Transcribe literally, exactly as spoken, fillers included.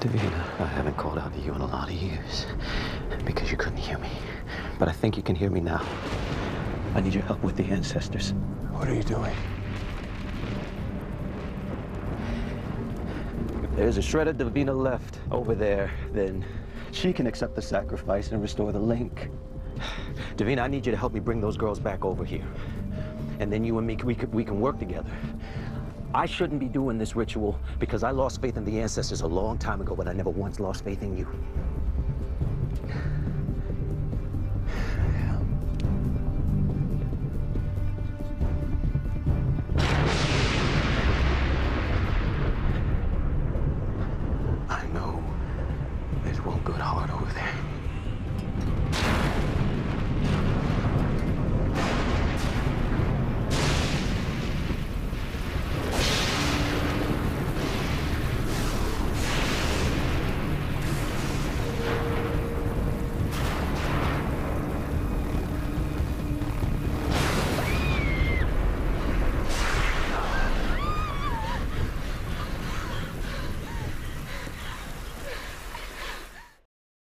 Davina, I haven't called out to you in a lot of years because you couldn't hear me. But I think you can hear me now. I need your help with the ancestors. What are you doing? If there's a shred of Davina left over there, then she can accept the sacrifice and restore the link. Davina, I need you to help me bring those girls back over here. And then you and me, we, could, we can work together. I shouldn't be doing this ritual because I lost faith in the ancestors a long time ago, but I never once lost faith in you. I know there's one good heart over there.